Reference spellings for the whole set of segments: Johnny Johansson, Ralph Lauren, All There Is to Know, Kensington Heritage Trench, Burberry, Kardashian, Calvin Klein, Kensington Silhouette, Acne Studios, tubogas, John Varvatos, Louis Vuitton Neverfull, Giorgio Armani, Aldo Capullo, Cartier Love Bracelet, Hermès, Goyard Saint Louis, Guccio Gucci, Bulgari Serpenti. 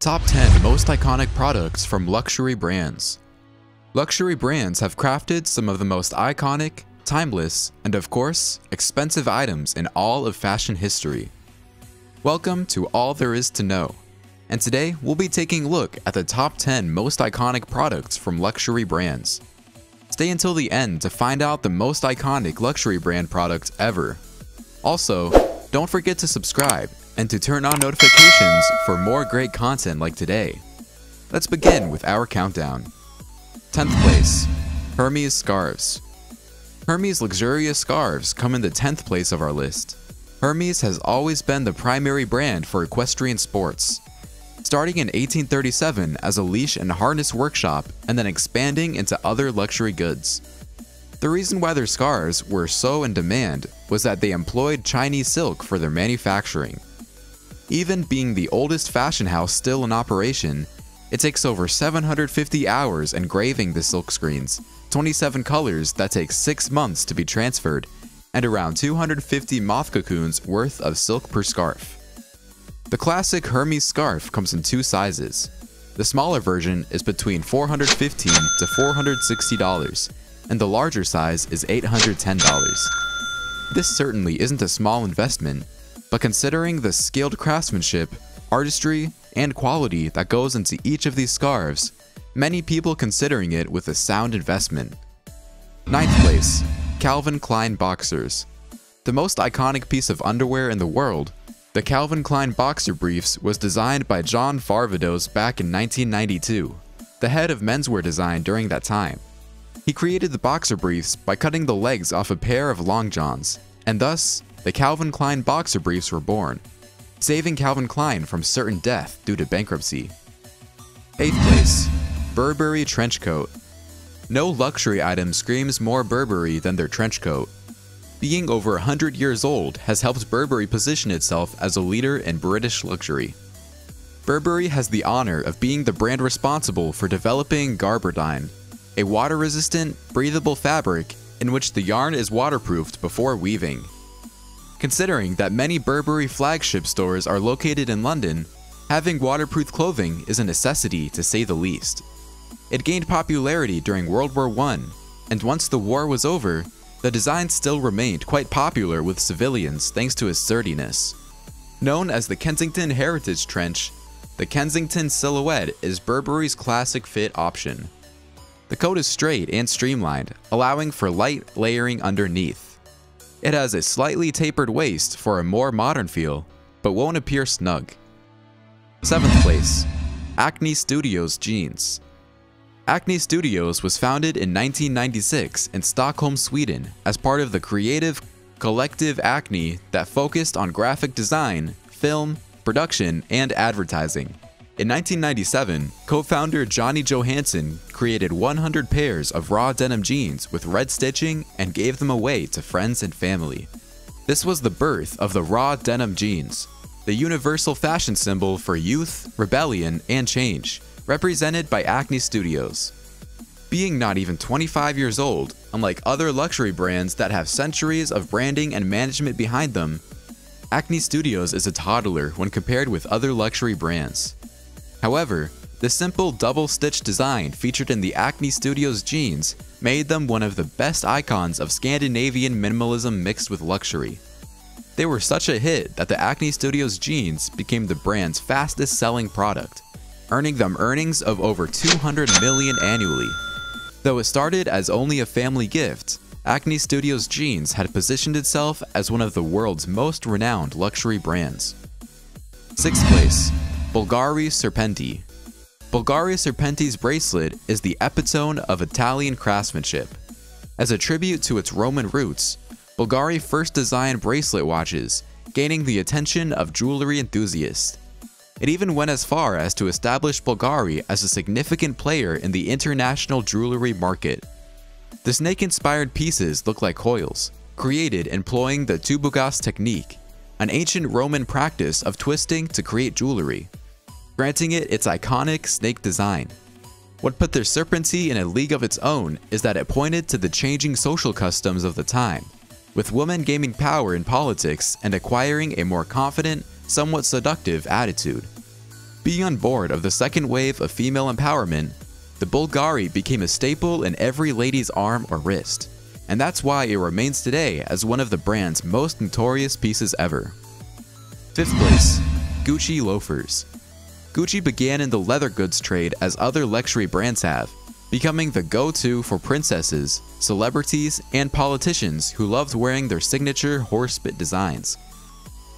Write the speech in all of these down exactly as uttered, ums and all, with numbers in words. Top ten Most Iconic Products from Luxury Brands. Luxury brands have crafted some of the most iconic, timeless, and of course, expensive items in all of fashion history. Welcome to All There Is to Know, and today we'll be taking a look at the top ten most iconic products from luxury brands. Stay until the end to find out the most iconic luxury brand product ever. Also, don't forget to subscribe and to turn on notifications for more great content like today. Let's begin with our countdown. tenth place, Hermès scarves. Hermès luxurious scarves come in the tenth place of our list. Hermès has always been the primary brand for equestrian sports, starting in eighteen thirty-seven as a leash and harness workshop and then expanding into other luxury goods. The reason why their scarves were so in demand was that they employed Chinese silk for their manufacturing. Even being the oldest fashion house still in operation, it takes over seven hundred fifty hours engraving the silk screens, twenty-seven colors that take six months to be transferred, and around two hundred fifty moth cocoons worth of silk per scarf. The classic Hermès scarf comes in two sizes. The smaller version is between four hundred fifteen to four hundred sixty dollars, and the larger size is eight hundred ten dollars. This certainly isn't a small investment, but considering the skilled craftsmanship, artistry, and quality that goes into each of these scarves, many people considering it with a sound investment. ninth place, Calvin Klein boxers. The most iconic piece of underwear in the world, the Calvin Klein boxer briefs was designed by John Varvatos back in nineteen ninety-two, the head of menswear design during that time. He created the boxer briefs by cutting the legs off a pair of long johns, and thus, the Calvin Klein boxer briefs were born, saving Calvin Klein from certain death due to bankruptcy. eighth place, Burberry trench coat. No luxury item screams more Burberry than their trench coat. Being over one hundred years old has helped Burberry position itself as a leader in British luxury. Burberry has the honor of being the brand responsible for developing gabardine, a water-resistant, breathable fabric in which the yarn is waterproofed before weaving. Considering that many Burberry flagship stores are located in London, having waterproof clothing is a necessity to say the least. It gained popularity during World War One, and once the war was over, the design still remained quite popular with civilians thanks to its sturdiness. Known as the Kensington Heritage Trench, the Kensington Silhouette is Burberry's classic fit option. The coat is straight and streamlined, allowing for light layering underneath. It has a slightly tapered waist for a more modern feel, but won't appear snug. seventh place, Acne Studios jeans. Acne Studios was founded in nineteen ninety-six in Stockholm, Sweden, as part of the creative collective Acne that focused on graphic design, film, production, and advertising. In nineteen ninety-seven, co-founder Johnny Johansson created one hundred pairs of raw denim jeans with red stitching and gave them away to friends and family. This was the birth of the raw denim jeans, the universal fashion symbol for youth, rebellion, and change, represented by Acne Studios. Being not even twenty-five years old, unlike other luxury brands that have centuries of branding and management behind them, Acne Studios is a toddler when compared with other luxury brands. However, the simple double-stitch design featured in the Acne Studios jeans made them one of the best icons of Scandinavian minimalism mixed with luxury. They were such a hit that the Acne Studios jeans became the brand's fastest-selling product, earning them earnings of over two hundred million dollars annually. Though it started as only a family gift, Acne Studios jeans had positioned itself as one of the world's most renowned luxury brands. sixth place, Bulgari Serpenti. Bulgari Serpenti's bracelet is the epitome of Italian craftsmanship. As a tribute to its Roman roots, Bulgari first designed bracelet watches, gaining the attention of jewelry enthusiasts. It even went as far as to establish Bulgari as a significant player in the international jewelry market. The snake-inspired pieces look like coils, created employing the tubogas technique, an ancient Roman practice of twisting to create jewelry, granting it its iconic snake design. What put their Serpenti in a league of its own is that it pointed to the changing social customs of the time, with women gaining power in politics and acquiring a more confident, somewhat seductive attitude. Being on board of the second wave of female empowerment, the Bulgari became a staple in every lady's arm or wrist, and that's why it remains today as one of the brand's most notorious pieces ever. Fifth place, Gucci loafers. Gucci began in the leather goods trade as other luxury brands have, becoming the go-to for princesses, celebrities, and politicians who loved wearing their signature horsebit designs.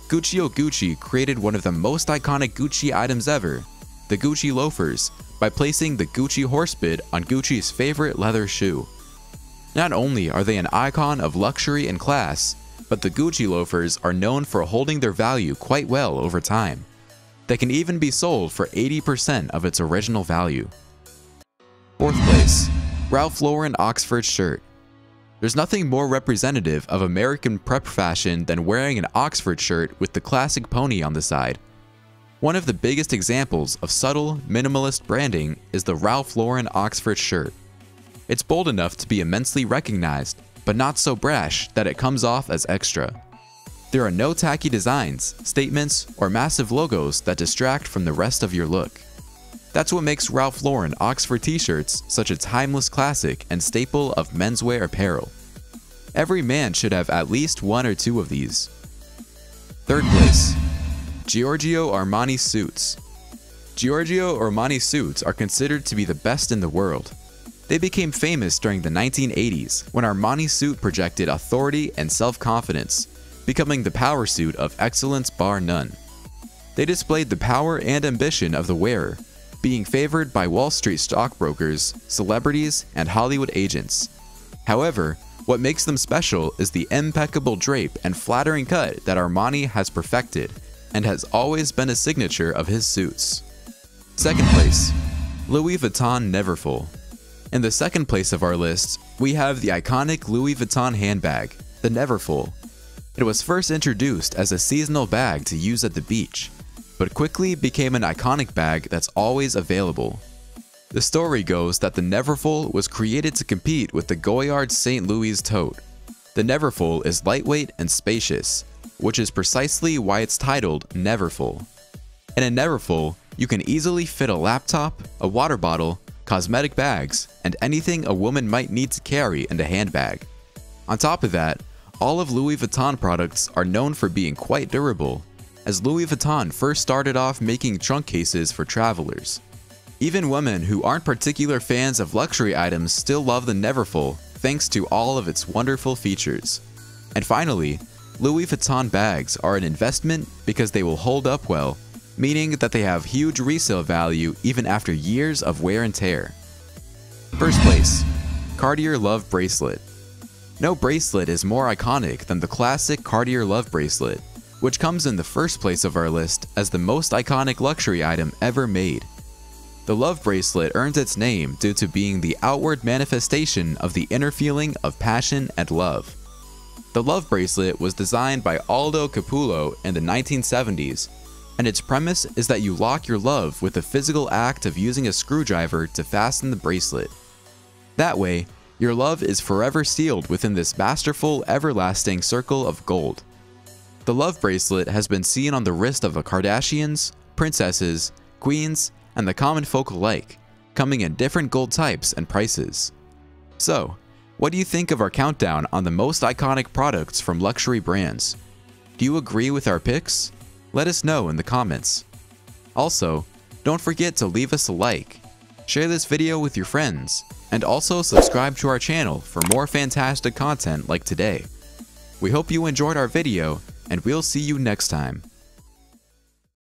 Guccio Gucci created one of the most iconic Gucci items ever, the Gucci loafers, by placing the Gucci horsebit on Gucci's favorite leather shoe. Not only are they an icon of luxury and class, but the Gucci loafers are known for holding their value quite well over time. They can even be sold for eighty percent of its original value. Fourth place, Ralph Lauren Oxford shirt. There's nothing more representative of American prep fashion than wearing an Oxford shirt with the classic pony on the side. One of the biggest examples of subtle, minimalist branding is the Ralph Lauren Oxford shirt. It's bold enough to be immensely recognized, but not so brash that it comes off as extra. There are no tacky designs, statements, or massive logos that distract from the rest of your look. That's what makes Ralph Lauren Oxford t-shirts such a timeless classic and staple of menswear apparel. Every man should have at least one or two of these. Third place, Giorgio Armani suits. Giorgio Armani suits are considered to be the best in the world. They became famous during the nineteen eighties when Armani suit projected authority and self-confidence, becoming the power suit of excellence bar none. They displayed the power and ambition of the wearer, being favored by Wall Street stockbrokers, celebrities, and Hollywood agents. However, what makes them special is the impeccable drape and flattering cut that Armani has perfected and has always been a signature of his suits. Second place, Louis Vuitton Neverfull. In the second place of our list, we have the iconic Louis Vuitton handbag, the Neverfull. It was first introduced as a seasonal bag to use at the beach, but quickly became an iconic bag that's always available. The story goes that the Neverfull was created to compete with the Goyard Saint Louis tote. The Neverfull is lightweight and spacious, which is precisely why it's titled Neverfull. In a Neverfull, you can easily fit a laptop, a water bottle, cosmetic bags, and anything a woman might need to carry in a handbag. On top of that, all of Louis Vuitton products are known for being quite durable, as Louis Vuitton first started off making trunk cases for travelers. Even women who aren't particular fans of luxury items still love the Neverfull thanks to all of its wonderful features. And finally, Louis Vuitton bags are an investment because they will hold up well, meaning that they have huge resale value even after years of wear and tear. First place, Cartier Love Bracelet. No bracelet is more iconic than the classic Cartier Love Bracelet, which comes in the first place of our list as the most iconic luxury item ever made. The Love Bracelet earns its name due to being the outward manifestation of the inner feeling of passion and love. The Love Bracelet was designed by Aldo Capullo in the nineteen seventies, and its premise is that you lock your love with the physical act of using a screwdriver to fasten the bracelet. That way, your love is forever sealed within this masterful, everlasting circle of gold. The Love Bracelet has been seen on the wrist of the Kardashians, princesses, queens, and the common folk alike, coming in different gold types and prices. So, what do you think of our countdown on the most iconic products from luxury brands? Do you agree with our picks? Let us know in the comments. Also, don't forget to leave us a like, share this video with your friends, and also subscribe to our channel for more fantastic content like today. We hope you enjoyed our video, and we'll see you next time.